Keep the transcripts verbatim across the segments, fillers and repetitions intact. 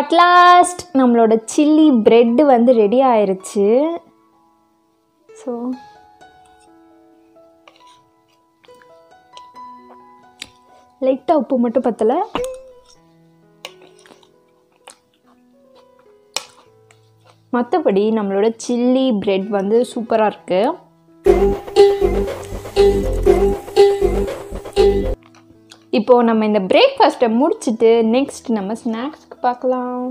At last, நம்மளோட chilli bread வந்து ready ஆயிருச்சு. ஸோ லைட்டாக உப்பு மட்டும் பத்தலை. மற்றபடி நம்மளோட சில்லி பிரெட் வந்து சூப்பராக இருக்கு. இப்போது நம்ம இந்த பிரேக்ஃபாஸ்ட்டை முடிச்சுட்டு நெக்ஸ்ட் நம்ம ஸ்நாக்ஸ்க்கு பார்க்கலாம்.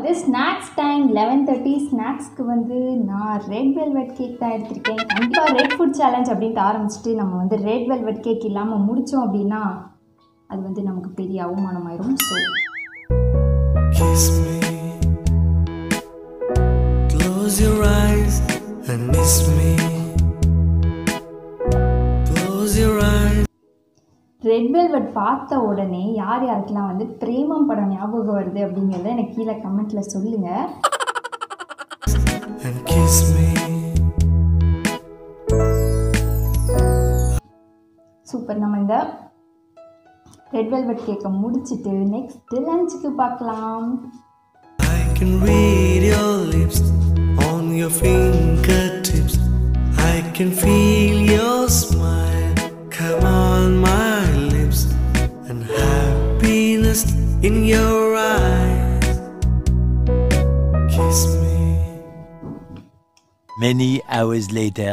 இது ஸ்நாக்ஸ் டைம் லெவன் தேர்ட்டி ஸ்நாக்ஸ்க்கு வந்து நான் ரெட் வெல்வெட் கேக் தான் எடுத்திருக்கேன். கண்டிப்பாக ரெட் ஃபுட் சேலஞ்ச் அப்படின்ட்டு ஆரம்பிச்சுட்டு நம்ம வந்து ரெட் வெல்வெட் கேக் இல்லாமல் முடித்தோம் அப்படின்னா அது வந்து நமக்கு பெரிய அவமானமாயிரும். So Close your eyes and miss me. Red velvet பார்த்த உடனே யார் யாருக்கெல்லாம் வந்து பிரேமம் படம் ஞாபகம் வருது அப்படிங்கிறத எனக்கு கீழே கமெண்ட்ல சொல்லுங்க. சூப்பர், நம்ம இந்த ரெட் வெல்வெட் கேக்க முடிச்சிட்டு நெக்ஸ்ட் லஞ்சுக்கு பார்க்கலாம். I can read your lips on your fingertips. I can feel your smile come on my in your eyes kiss me many hours later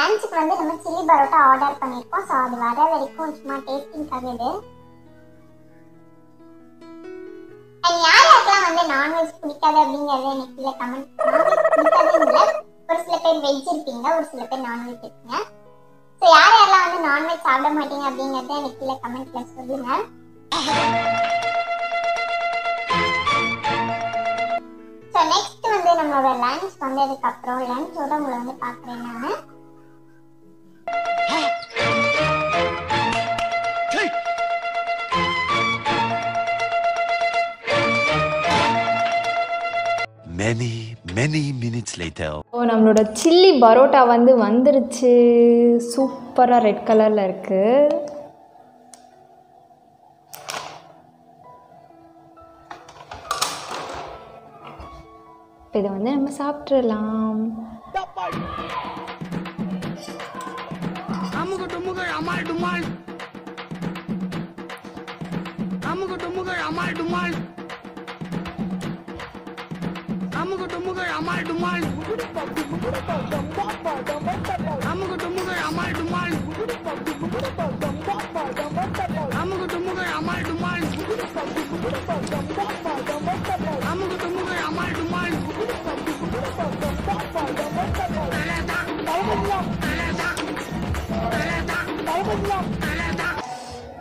lunch ku vandu nama chili parotta order pannirukom so adu vara varaikkum summa tasting kagudu and yaar akla vandu non veg pidikadhu abingiradha enakku illa comment pidikadhu illa oru sila pay veg irpinga oru sila pay non veg irpinga so yaar akla vandu non veg saapda mattinga abingiradha enakku illa comment la solunga so next நம்மளோட lunch வந்ததுக்கு அப்புறம் லஞ்சோட உங்களை வந்து பாக்குறேன் நான் many many minutes later ஓ நம்மளோட chilli parotta வந்து வந்திருச்சு சூப்பரா ரெட் கலர்ல இருக்கு இப்போ இதை வந்து நம்ம சாப்பிட்றலாம்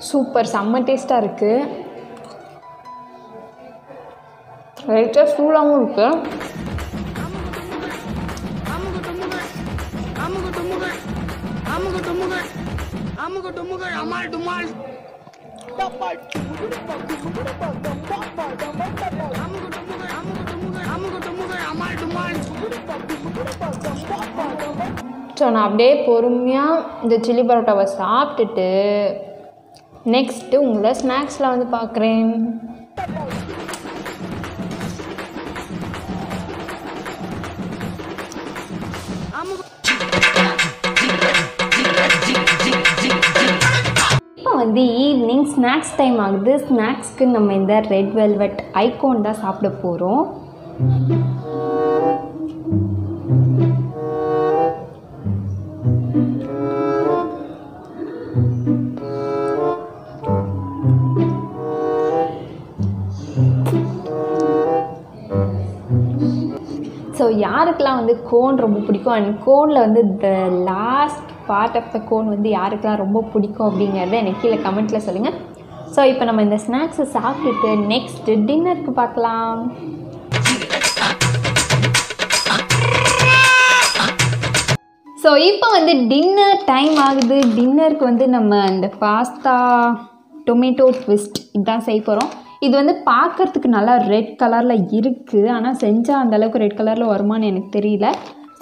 சூப்பர் செம்ம டேஸ்ட்டாக இருக்குது லைட்டாக சூடாகவும் இருக்குது ஸோ நான் அப்படியே பொறுமையாக இந்த சில்லி பரோட்டாவை சாப்பிட்டுட்டு நெக்ஸ்ட்டு உங்களை ஸ்நாக்ஸில் வந்து பார்க்குறேன் இப்போ வந்து ஈவினிங் ஸ்நாக்ஸ் டைம் ஆகுது ஸ்நாக்ஸ்க்கு நம்ம இந்த ரெட் வெல்வெட் ஐகான் தான் சாப்பிட போகிறோம் ஸோ யாருக்கெல்லாம் வந்து கோன் ரொம்ப பிடிக்கும் அண்ட் கோனில் வந்து the last part of the cone வந்து யாருக்கெல்லாம் ரொம்ப பிடிக்கும் அப்படிங்கிறத எனக்கு கீழே கமெண்ட்டில் சொல்லுங்கள் ஸோ இப்போ நம்ம இந்த ஸ்நாக்ஸை சாப்பிட்டுட்டு நெக்ஸ்ட்டு டின்னருக்கு பார்க்கலாம் ஸோ இப்போ வந்து டின்னர் டைம் ஆகுது டின்னருக்கு வந்து நம்ம இந்த பாஸ்தா டொமேட்டோ ட்விஸ்ட் இதுதான் செய்ய போகிறோம் இது வந்து பார்க்குறதுக்கு நல்லா ரெட் கலரில் இருக்குது ஆனால் செஞ்சால் அந்தளவுக்கு ரெட் கலரில் வருமானு எனக்கு தெரியல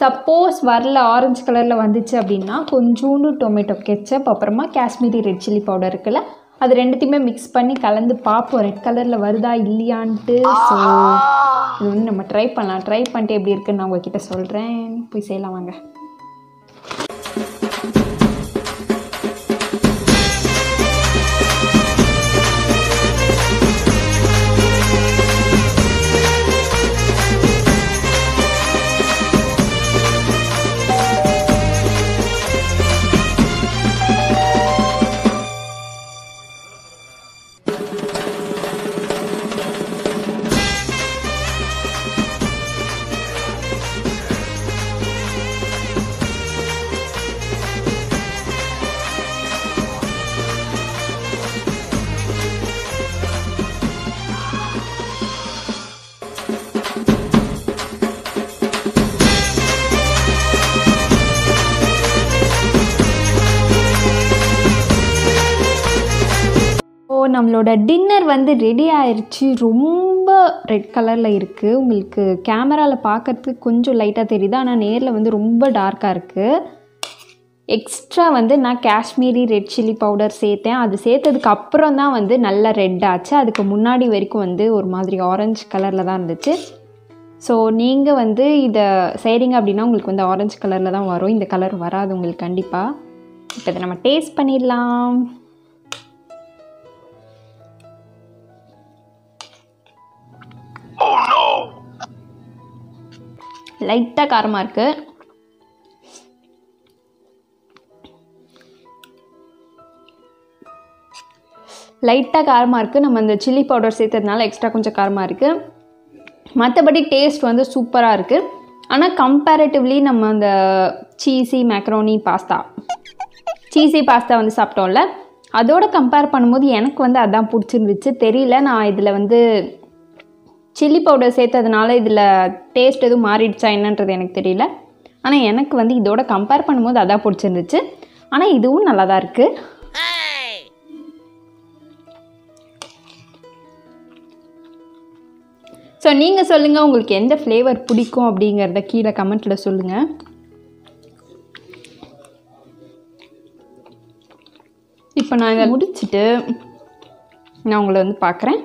சப்போஸ் வரல ஆரஞ்சு கலரில் வந்துச்சு அப்படின்னா கொஞ்சோண்டு டொமேட்டோ கெச்சப் அப்புறமா காஷ்மீரி ரெட் சில்லி பவுடர் இருக்குல்ல அது ரெண்டுத்தையுமே மிக்ஸ் பண்ணி கலந்து பார்ப்போம் ரெட் கலரில் வருதா இல்லையான்ட்டு ஸோ இது வந்து நம்ம ட்ரை பண்ணலாம் ட்ரை பண்ணிட்டு எப்படி இருக்குன்னு நான் உங்ககிட்ட சொல்கிறேன் போய் செய்யலாம் வாங்க நம்மளோட டின்னர் வந்து ரெடி ஆயிடுச்சு ரொம்ப ரெட் கலரில் இருக்குது உங்களுக்கு கேமராவில் பார்க்குறதுக்கு கொஞ்சம் லைட்டாக தெரியுது ஆனால் நேரில் வந்து ரொம்ப டார்க்காக இருக்குது எக்ஸ்ட்ரா வந்து நான் காஷ்மீரி ரெட் சில்லி பவுடர் சேர்த்தேன் அது சேர்த்ததுக்கு அப்புறம் தான் வந்து நல்லா ரெட் ஆச்சு அதுக்கு முன்னாடி வரைக்கும் வந்து ஒரு மாதிரி ஆரஞ்சு கலரில் தான் இருந்துச்சு ஸோ நீங்கள் வந்து இதை செய்கிறீங்க அப்படின்னா உங்களுக்கு வந்து ஆரஞ்சு கலரில் தான் வரும் இந்த கலர் வராது உங்களுக்கு கண்டிப்பாக இப்போ இதை நம்ம டேஸ்ட் பண்ணிடலாம் லைட்டாக காரமாக இருக்குது லைட்டா காரமா இருக்கு. நம்ம இந்த chili powder சேர்த்ததனால எக்ஸ்ட்ரா கொஞ்சம் காரமா இருக்கு. மத்தபடி டேஸ்ட் வந்து சூப்பரா இருக்கு. ஆனா கம்பேரிட்டிவ்லி நம்ம அந்த cheesy macaroni pasta cheesy pasta வந்து சாப்பிட்டோம்ல அதோட கம்பேர் பண்ணும்போது எனக்கு வந்து அதான் பிடிச்சிருந்துச்சு. தெரியல நான் இதில வந்து chili powder சேர்த்ததனால இதில டேஸ்ட் எது மாறிடுச்சா என்னன்றது எனக்கு தெரியல. ஆனா எனக்கு வந்து இதோட கம்பேர் பண்ணும்போது அதான் பிடிச்சிருந்துச்சு. ஆனா இதுவும் நல்லா தான் இருக்கு. சோ நீங்க சொல்லுங்க உங்களுக்கு எந்த ஃப்ளேவர் பிடிக்கும் அப்படிங்கறத கீழ கமெண்ட்ல சொல்லுங்க. இப்போ நான் இத முடிச்சிட்டு நான் உங்களை வந்து பார்க்கறேன்.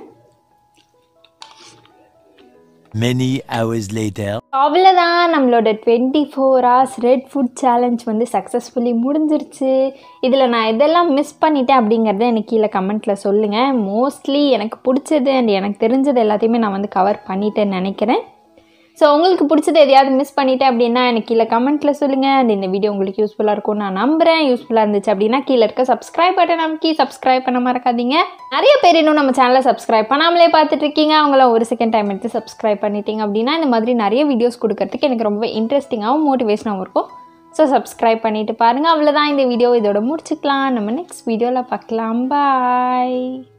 Many hours later அவ்வளவுதான் நம்மளோட twenty-four hours red food challenge வந்து சக்சஸ்ஃபுல்லி முடிஞ்சிருச்சு. இதில் நான் இதெல்லாம் மிஸ் பண்ணிட்டேன் அப்படிங்கிறத எனக்கு கீழே கமெண்ட்டில் சொல்லுங்கள். மோஸ்ட்லி எனக்கு பிடிச்சது அண்ட் எனக்கு தெரிஞ்சது எல்லாத்தையுமே நான் வந்து கவர் பண்ணிட்டேன்னு நினைக்கிறேன். ஸோ உங்களுக்கு பிடிச்சது எதையாவது மிஸ் பண்ணிட்டேன் அப்படின்னா எனக்கு கீழே கமெண்ட்டில் சொல்லுங்கள். அண்ட் இந்த வீடியோ உங்களுக்கு யூஸ்ஃபுல்லாக இருக்கும்னு நான் நம்புகிறேன். யூஸ்ஃபுல்லாக இருந்துச்சு அப்படின்னா கீழே இருக்க சப்ஸ்கிரைப் பட்டன் நமக்கு சப்ஸ்கிரைப் பண்ண மறக்காதீங்க. நிறைய பேர் இன்னும் நம்ம சேனலை சப்ஸ்கிரைப் பண்ணாமலே பார்த்துட்டு இருக்கீங்க. அவங்கள ஒரு செகண்ட் டைம் எடுத்து சப்ஸ்கிரைப் பண்ணிட்டீங்க அப்படின்னா இந்த மாதிரி நிறைய வீடியோஸ் கொடுக்கறதுக்கு எனக்கு ரொம்ப இன்ட்ரெஸ்டிங்காகவும் மோட்டிவேஷனாகவும் இருக்கும். ஸோ சப்ஸ்கிரைப் பண்ணிட்டு பாருங்கள். அவ்வளோதான் இந்த வீடியோ இதோட முடிச்சுக்கலாம். நம்ம நெக்ஸ்ட் வீடியோவில் பார்க்கலாம். பாய்.